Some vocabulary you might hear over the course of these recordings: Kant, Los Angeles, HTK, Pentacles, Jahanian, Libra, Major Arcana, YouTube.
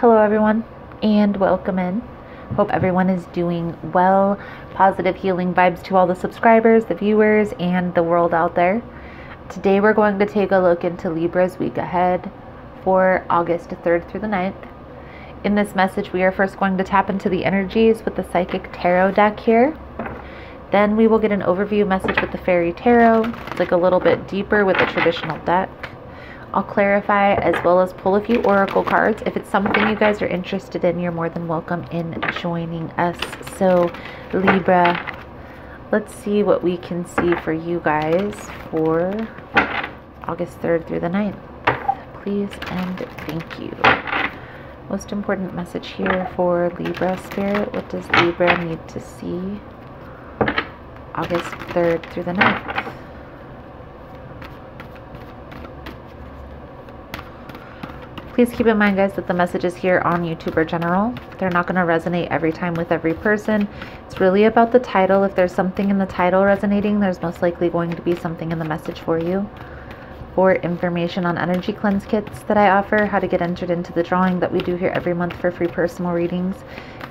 Hello everyone, and welcome in. Hope everyone is doing well. Positive healing vibes to all the subscribers, the viewers, and the world out there. Today we're going to take a look into Libra's week ahead for August 3rd through the 9th. In this message, we are first going to tap into the energies with the Psychic Tarot deck here. Then we will get an overview message with the Fairy Tarot. It's like a little bit deeper with the traditional deck. I'll clarify as well as pull a few oracle cards. If it's something you guys are interested in, you're more than welcome in joining us. So Libra, let's see what we can see for you guys for August 3rd through the 9th. Please and thank you. Most important message here for Libra Spirit. What does Libra need to see August 3rd through the 9th? Please keep in mind, guys, that the messages here on YouTube are general. They're not going to resonate every time with every person. It's really about the title. If there's something in the title resonating, there's most likely going to be something in the message for you. For information on energy cleanse kits that I offer, how to get entered into the drawing that we do here every month for free personal readings,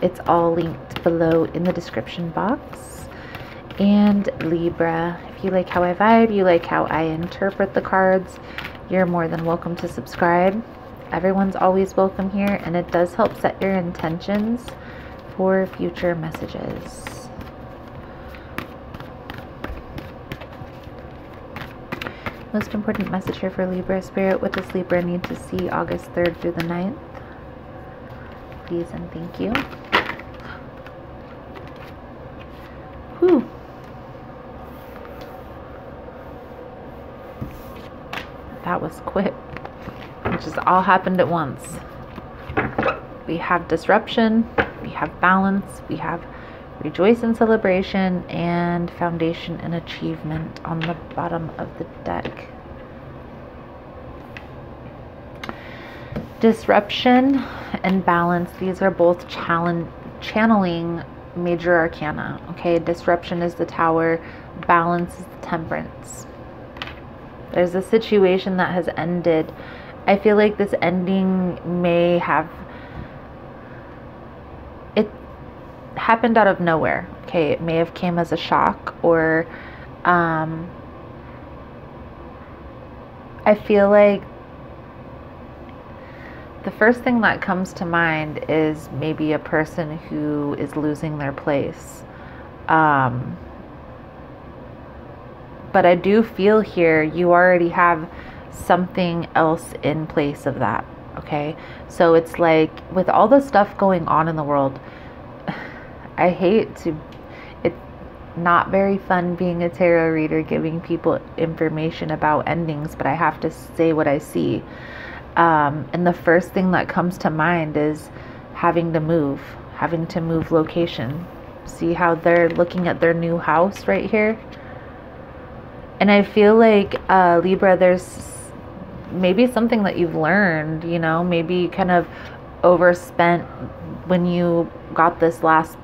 it's all linked below in the description box. And Libra, if you like how I vibe, you like how I interpret the cards, you're more than welcome to subscribe. Everyone's always welcome here, and it does help set your intentions for future messages. Most important message here for Libra Spirit. What does Libra need to see August 3rd through the 9th? Please and thank you. Whew. That was quick. It just all happened at once. We have disruption, we have balance, we have rejoice in celebration, and foundation and achievement on the bottom of the deck. Disruption and balance, these are both channeling major arcana. Okay, disruption is the tower, balance is the temperance. There's a situation that has ended. I feel like this ending may have, it happened out of nowhere. Okay, it may have came as a shock, or I feel like the first thing that comes to mind is maybe a person who is losing their place. But I do feel here you already have something else in place of that. Okay, so it's like with all the stuff going on in the world, I hate to, it's not very fun being a tarot reader giving people information about endings, but I have to say what I see. And the first thing that comes to mind is having to move location. See how they're looking at their new house right here? And I feel like Libra, there's maybe something that you've learned, you know, maybe you kind of overspent when you got this last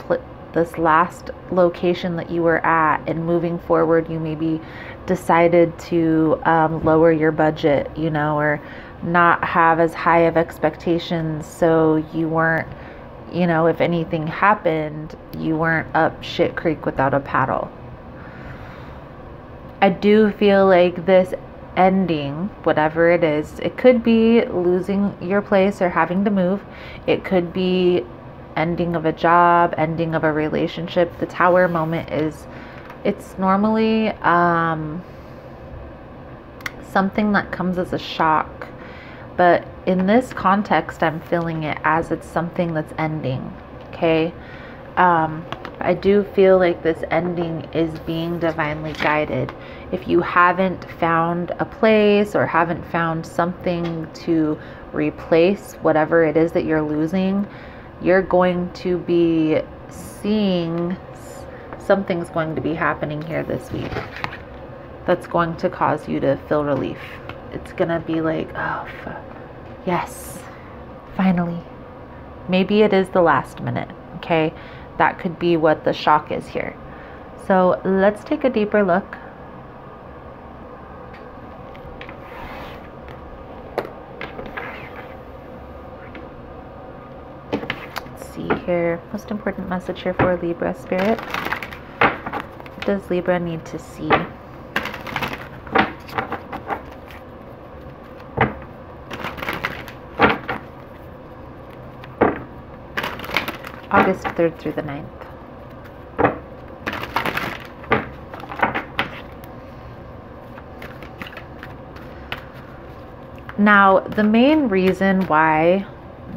location that you were at, and moving forward, you maybe decided to lower your budget, you know, or not have as high of expectations. So you weren't, you know, if anything happened, you weren't up shit creek without a paddle. I do feel like this ending, whatever it is, it could be losing your place or having to move. It could be ending of a job, ending of a relationship. The tower moment is, it's normally something that comes as a shock. But in this context, I'm feeling it as it's something that's ending. Okay. I do feel like this ending is being divinely guided. If you haven't found a place or haven't found something to replace whatever it is that you're losing, you're going to be seeing something's going to be happening here this week that's going to cause you to feel relief. It's gonna be like, oh, fuck. Yes, finally. Maybe it is the last minute, okay? That could be what the shock is here. So let's take a deeper look. see here? Most important message here for Libra spirit. What does Libra need to see? August 3rd through the 9th. Now, the main reason why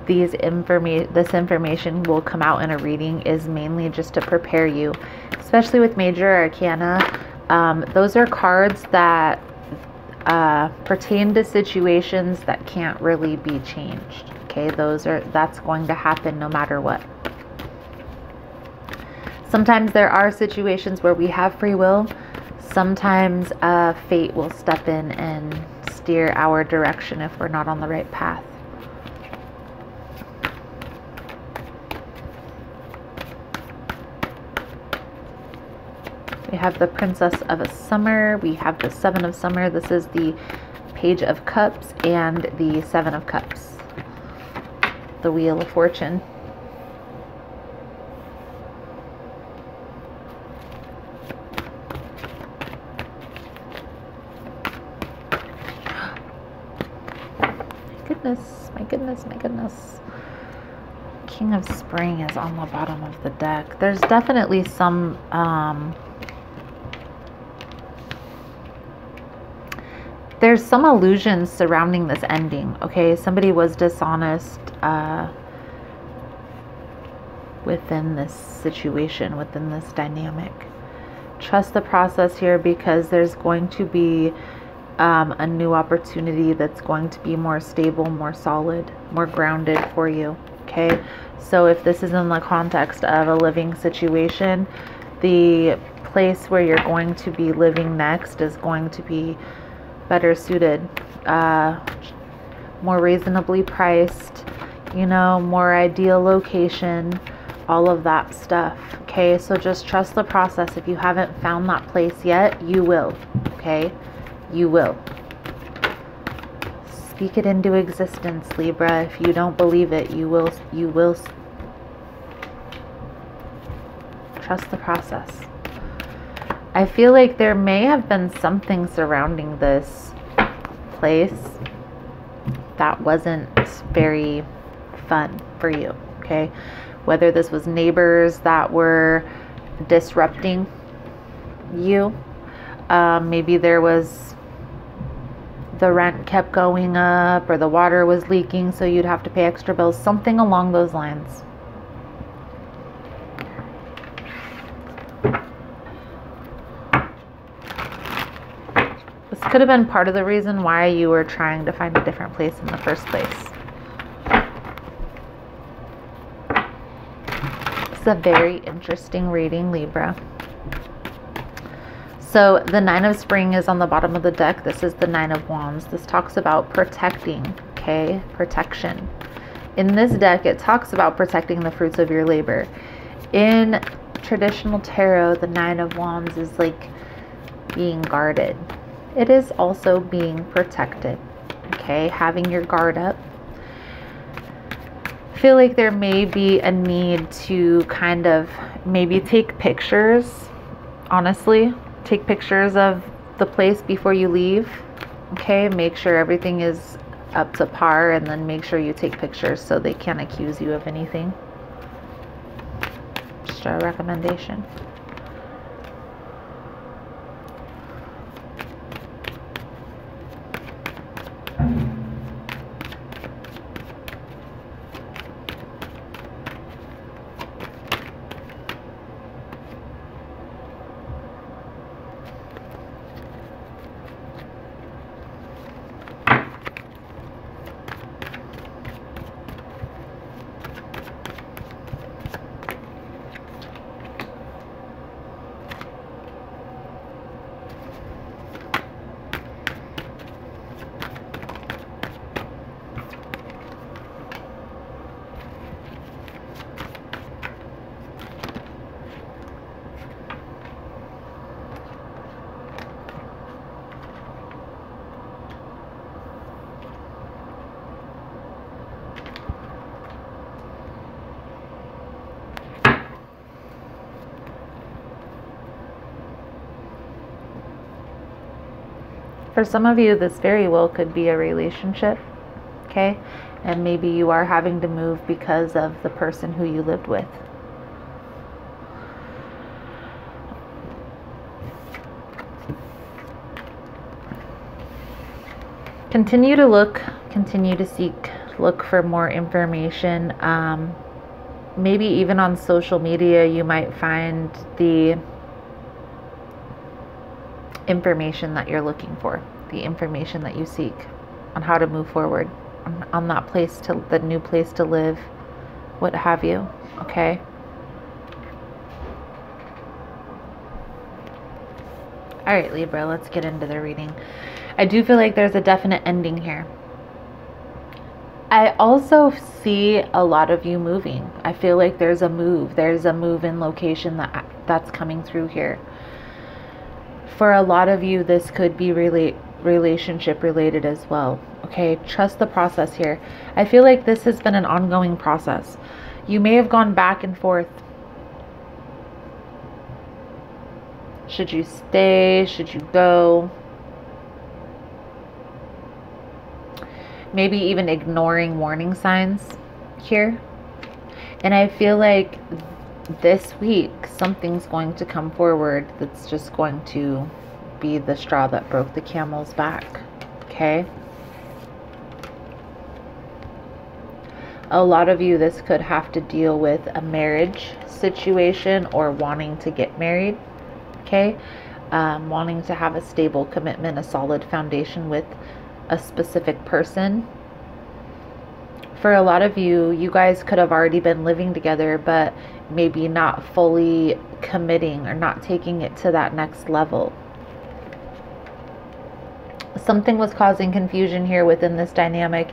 this information will come out in a reading is mainly just to prepare you, especially with Major Arcana. Those are cards that pertain to situations that can't really be changed. Okay, that's going to happen no matter what. Sometimes there are situations where we have free will. Sometimes fate will step in and steer our direction if we're not on the right path. We have the Princess of Summer. We have the Seven of Summer. This is the Page of Cups and the Seven of Cups. The Wheel of Fortune. My goodness. King of Spring is on the bottom of the deck. There's definitely some there's some illusions surrounding this ending. Okay, somebody was dishonest within this situation, within this dynamic. Trust the process here, because there's going to be a new opportunity that's going to be more stable, more solid, more grounded for you. Okay, so if this is in the context of a living situation, the place where you're going to be living next is going to be better suited, more reasonably priced, you know, more ideal location, all of that stuff. Okay, so just trust the process. If you haven't found that place yet, you will. Okay, you will. Speak it into existence, Libra. If you don't believe it, you will. Trust the process. I feel like there may have been something surrounding this place that wasn't very fun for you, okay? Whether this was neighbors that were disrupting you, maybe there was the rent kept going up, or the water was leaking, so you'd have to pay extra bills, something along those lines. This could have been part of the reason why you were trying to find a different place in the first place. It's a very interesting reading, Libra. So the Nine of Spring is on the bottom of the deck. This is the Nine of Wands. This talks about protecting, okay? Protection. In this deck, it talks about protecting the fruits of your labor. In traditional tarot, the Nine of Wands is like being guarded. It is also being protected, okay? Having your guard up. I feel like there may be a need to kind of maybe take pictures, honestly. Take pictures of the place before you leave, okay? Make sure everything is up to par, and then make sure you take pictures so they can't accuse you of anything. Just a recommendation. For some of you, this very well could be a relationship, okay? And maybe you are having to move because of the person who you lived with. Continue to look, continue to seek, look for more information. Maybe even on social media, you might find the information that you're looking for, the information that you seek on how to move forward, on that place to the new place to live, what have you, okay? All right, Libra, let's get into the reading. I do feel like there's a definite ending here. I also see a lot of you moving. I feel like there's a move. There's a move in location that's coming through here. For a lot of you, this could be really relationship related as well. Okay, trust the process here. I feel like this has been an ongoing process. You may have gone back and forth. Should you stay? Should you go? Maybe even ignoring warning signs here. And I feel like this week, something's going to come forward that's just going to be the straw that broke the camel's back, okay? A lot of you, this could have to deal with a marriage situation or wanting to get married. Okay, wanting to have a stable commitment, a solid foundation with a specific person. For a lot of you, you guys could have already been living together, but maybe not fully committing or not taking it to that next level. Something was causing confusion here within this dynamic,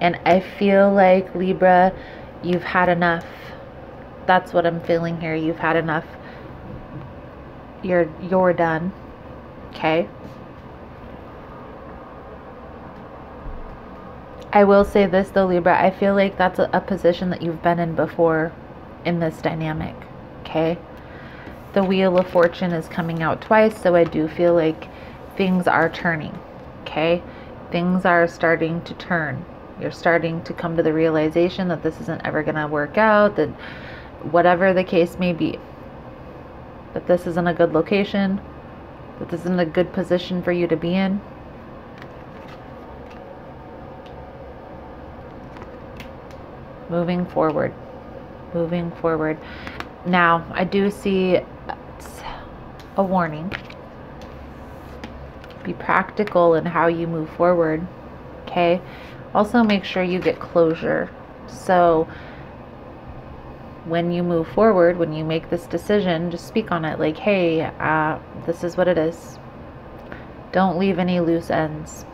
and I feel like, Libra, you've had enough. That's what I'm feeling here. You've had enough. You're done, okay? I will say this though, Libra, I feel like that's a position that you've been in before in this dynamic, okay? The Wheel of Fortune is coming out twice, so I do feel like things are turning, okay? Things are starting to turn. You're starting to come to the realization that this isn't ever gonna work out, that whatever the case may be, that this isn't a good location, that this isn't a good position for you to be in. Moving forward, moving forward. Now, I do see a warning. Be practical in how you move forward, okay? Also make sure you get closure. So when you move forward, when you make this decision, just speak on it like, hey, this is what it is. Don't leave any loose ends.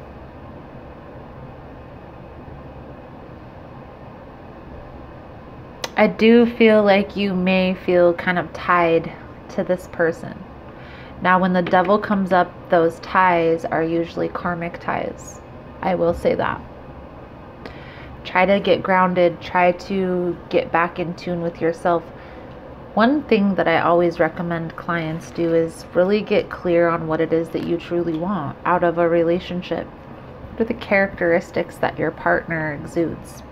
I do feel like you may feel kind of tied to this person. Now, when the devil comes up, those ties are usually karmic ties. I will say that. Try to get grounded, try to get back in tune with yourself. One thing that I always recommend clients do is really get clear on what it is that you truly want out of a relationship. What are the characteristics that your partner exudes?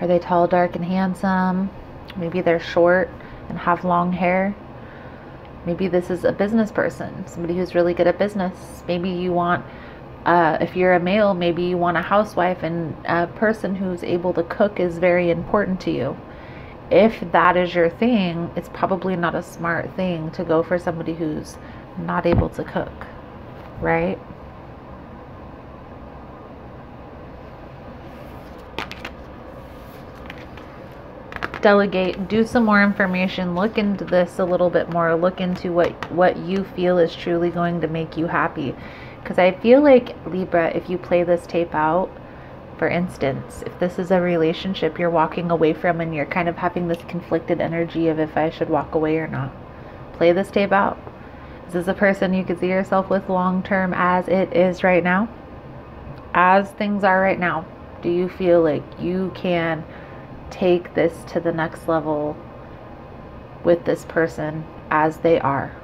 Are they tall, dark, and handsome? Maybe they're short and have long hair. Maybe this is a business person, somebody who's really good at business. Maybe you want if you're a male, maybe you want a housewife, and a person who's able to cook is very important to you. If that is your thing, it's probably not a smart thing to go for somebody who's not able to cook, right? Delegate, do some more information, look into this a little bit more, look into what you feel is truly going to make you happy. Because I feel like, Libra, if you play this tape out, for instance, if this is a relationship you're walking away from and you're kind of having this conflicted energy of if I should walk away or not, play this tape out. Is this a person you could see yourself with long term as it is right now? As things are right now, do you feel like you can take this to the next level with this person as they are?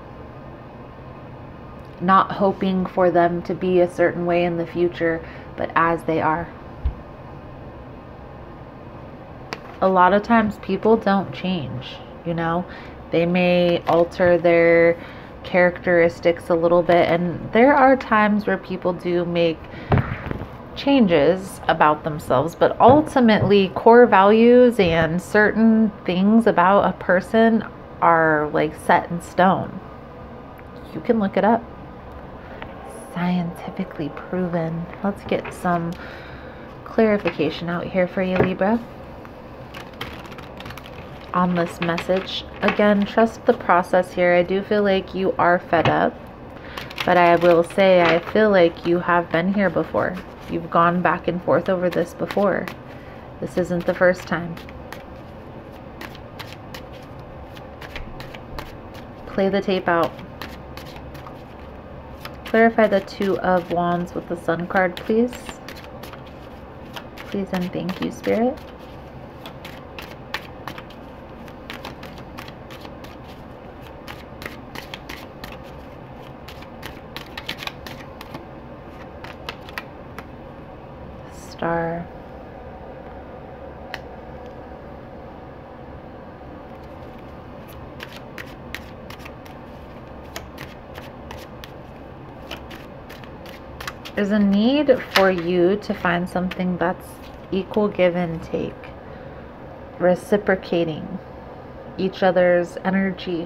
not hoping for them to be a certain way in the future, but as they are. A lot of times people don't change, you know. They may alter their characteristics a little bit, and there are times where people do make changes about themselves, but ultimately core values and certain things about a person are like set in stone. You can look it up. Scientifically proven. Let's get some clarification out here for you, Libra, on this message. Again, trust the process here. I do feel like you are fed up, but I will say I feel like you have been here before. You've gone back and forth over this before. This isn't the first time. Play the tape out. Clarify the Two of Wands with the Sun card, please. Please and thank you, Spirit. Star. There's a need for you to find something that's equal give and take, reciprocating each other's energy.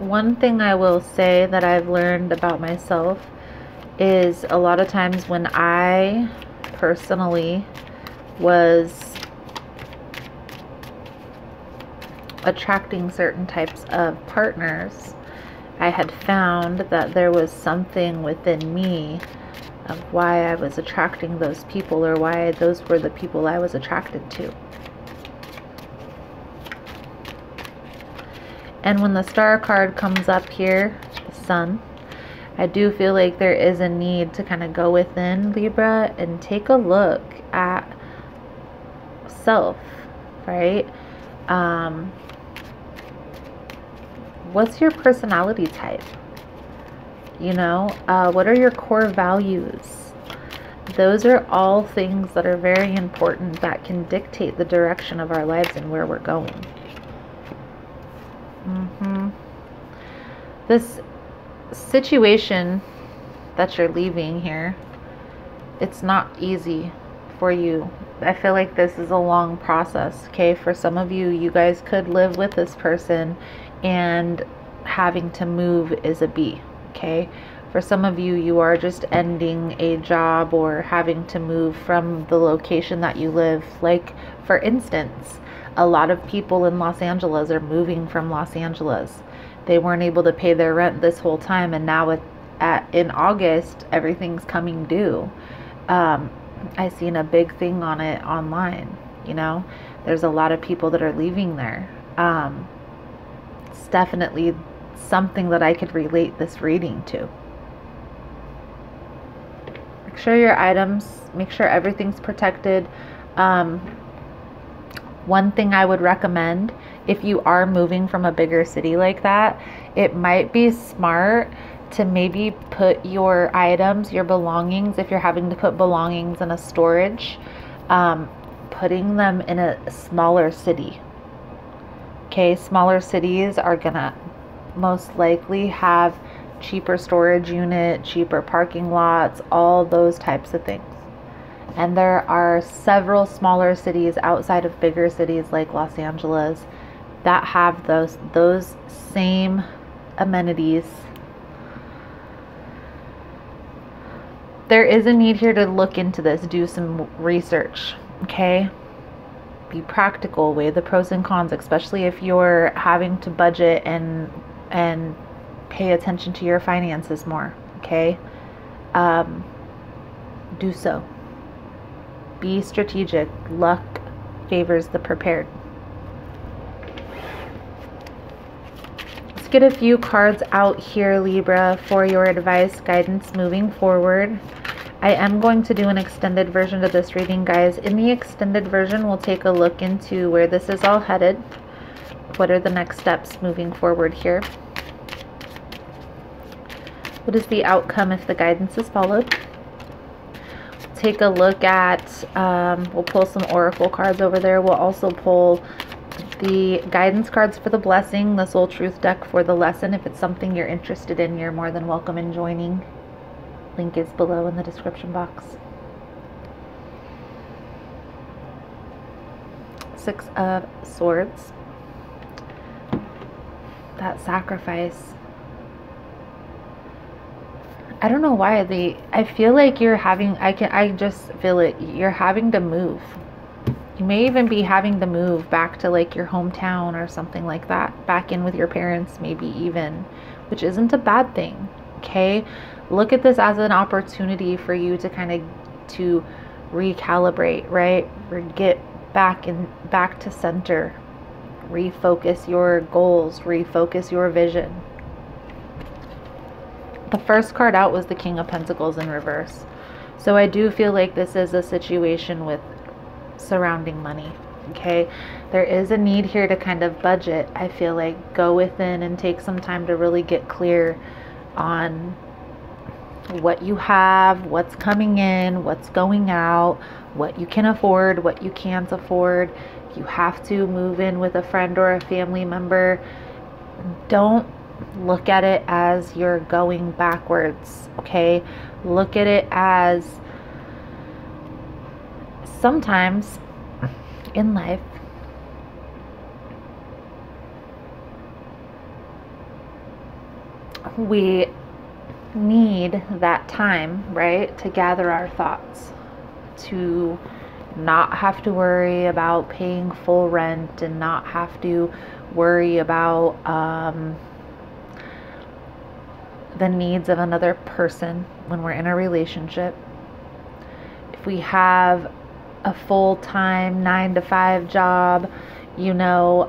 One thing I will say that I've learned about myself is a lot of times when I personally was attracting certain types of partners, I had found that there was something within me of why I was attracting those people, or why those were the people I was attracted to. And when the Star card comes up here, the Sun, I do feel like there is a need to kind of go within, Libra, and take a look at self, right? What's your personality type? You know, what are your core values? Those are all things that are very important that can dictate the direction of our lives and where we're going. This situation that you're leaving here, it's not easy for you. I feel like this is a long process, okay? For some of you, you guys could live with this person and having to move is a B, okay? For some of you, you are just ending a job or having to move from the location that you live. Like, for instance, a lot of people in Los Angeles are moving from Los Angeles. They weren't able to pay their rent this whole time, and now in August, everything's coming due. I seen a big thing on it online, you know. There's a lot of people that are leaving there. It's definitely something that I could relate this reading to. Make sure your items, make sure everything's protected. One thing I would recommend, if you are moving from a bigger city like that, it might be smart to maybe put your items, your belongings, if you're having to put belongings in a storage, putting them in a smaller city. Okay, smaller cities are gonna most likely have cheaper storage unit, cheaper parking lots, all those types of things. And there are several smaller cities outside of bigger cities like Los Angeles that have those same amenities. There is a need here to look into this, do some research, okay? Be practical, weigh the pros and cons, especially if you're having to budget and pay attention to your finances more, okay? Do so. Be strategic. Luck favors the prepared. Let's get a few cards out here, Libra, for your advice, guidance moving forward. I am going to do an extended version of this reading, guys. In the extended version, we'll take a look into where this is all headed. What are the next steps moving forward here? What is the outcome if the guidance is followed? Take a look at, we'll pull some oracle cards over there. We'll also pull the guidance cards for the blessing, the soul truth deck for the lesson. If it's something you're interested in, you're more than welcome in joining. Link is below in the description box. 6 of Swords. That sacrifice. I don't know why I feel like you're having, I just feel it, you're having to move. You may even be having to move back to like your hometown or something like that, back in with your parents maybe even, which isn't a bad thing, okay? Look at this as an opportunity for you to kind of recalibrate, right? Or get back to center. Refocus your goals, refocus your vision. The first card out was the King of Pentacles in reverse. So I do feel like this is a situation with surrounding money, okay? There is a need here to kind of budget. I feel like go within and take some time to really get clear on what you have, what's coming in, what's going out, what you can afford, what you can't afford. You have to move in with a friend or a family member. Don't look at it as you're going backwards, okay? Look at it as sometimes in life we need that time, right, to gather our thoughts, to not have to worry about paying full rent and not have to worry about the needs of another person when we're in a relationship. If we have a full-time 9-to-5 job, you know,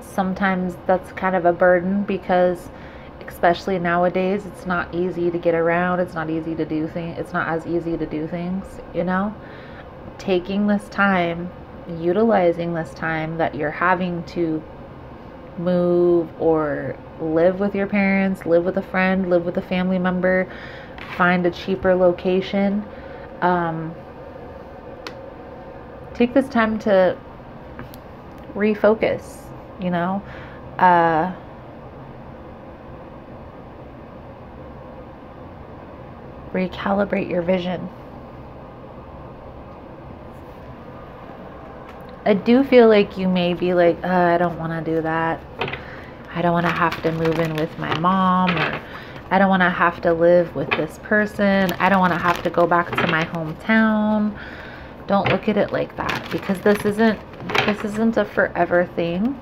sometimes that's kind of a burden because especially nowadays it's not easy to get around, it's not easy to do things, it's not as easy to do things, you know. Taking this time, utilizing this time that you're having to move or live with your parents, live with a friend, live with a family member, find a cheaper location. Take this time to refocus, you know. Recalibrate your vision. I do feel like you may be like, I don't want to do that. I don't want to have to move in with my mom, or I don't want to have to live with this person. I don't want to have to go back to my hometown. Don't look at it like that, because this isn't a forever thing.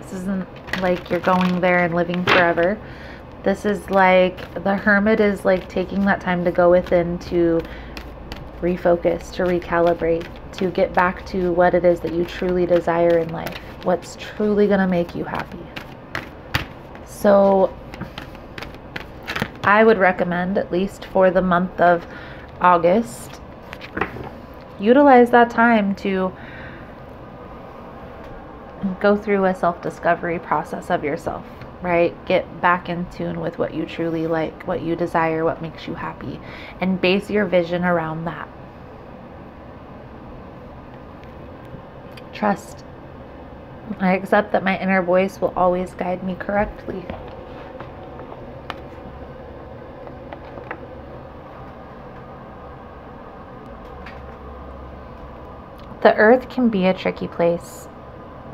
This isn't like you're going there and living forever. This is like the hermit is like taking that time to go within, to refocus, to recalibrate, to get back to what it is that you truly desire in life, what's truly going to make you happy. So I would recommend, at least for the month of August, utilize that time to go through a self-discovery process of yourself, right? Get back in tune with what you truly like, what you desire, what makes you happy, and base your vision around that. Trust. I accept that my inner voice will always guide me correctly. The earth can be a tricky place,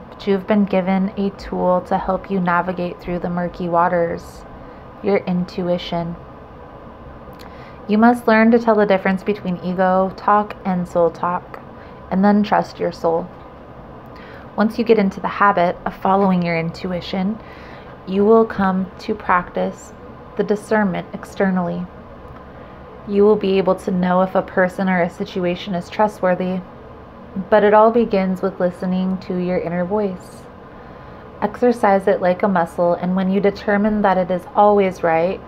but you've been given a tool to help you navigate through the murky waters, your intuition. You must learn to tell the difference between ego talk and soul talk, and then trust your soul. Once you get into the habit of following your intuition, you will come to practice the discernment externally. You will be able to know if a person or a situation is trustworthy, but it all begins with listening to your inner voice. Exercise it like a muscle, and when you determine that it is always right,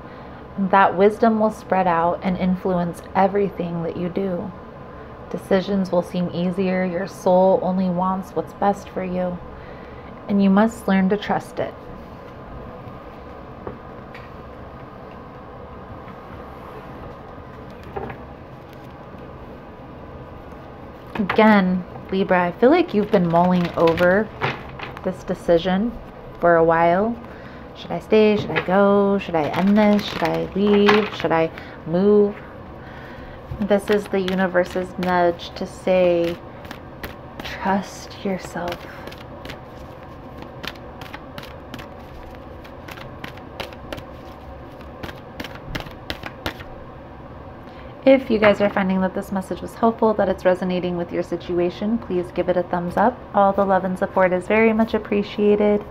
that wisdom will spread out and influence everything that you do. Decisions will seem easier. Your soul only wants what's best for you, and you must learn to trust it. Again, Libra, I feel like you've been mulling over this decision for a while. Should I stay? Should I go? Should I end this? Should I leave? Should I move? This is the universe's nudge to say, trust yourself. If you guys are finding that this message was helpful, that it's resonating with your situation, please give it a thumbs up. All the love and support is very much appreciated,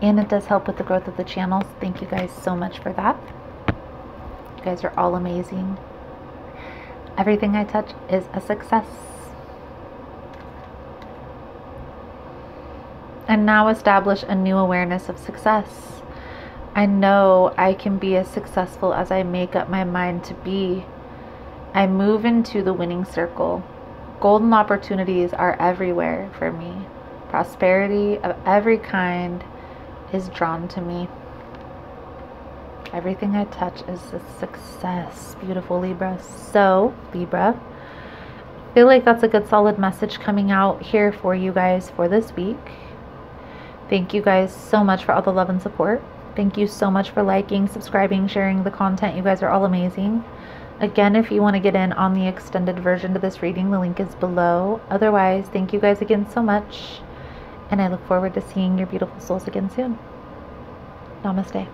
and it does help with the growth of the channels. Thank you guys so much for that. You guys are all amazing. Everything I touch is a success. And now establish a new awareness of success. I know I can be as successful as I make up my mind to be. I move into the winning circle. Golden opportunities are everywhere for me. Prosperity of every kind is drawn to me. Everything I touch is a success. Beautiful, Libra. So, Libra, I feel like that's a good solid message coming out here for you guys for this week. Thank you guys so much for all the love and support. Thank you so much for liking, subscribing, sharing the content. You guys are all amazing. Again, if you want to get in on the extended version to this reading, the link is below. Otherwise, thank you guys again so much, and I look forward to seeing your beautiful souls again soon. Namaste.